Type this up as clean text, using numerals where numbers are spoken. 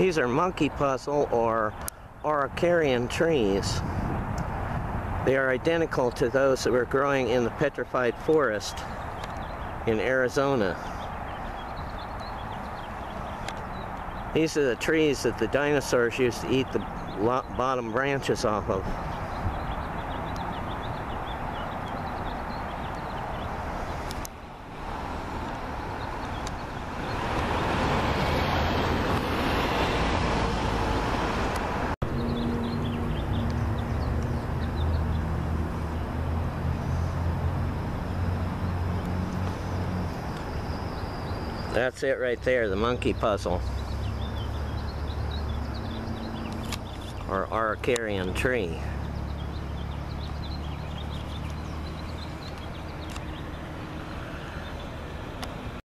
These are monkey puzzle or Araucarian trees. They are identical to those that were growing in the Petrified Forest in Arizona. These are the trees that the dinosaurs used to eat the bottom branches off of. That's it right there, the monkey puzzle, or Araucarian tree.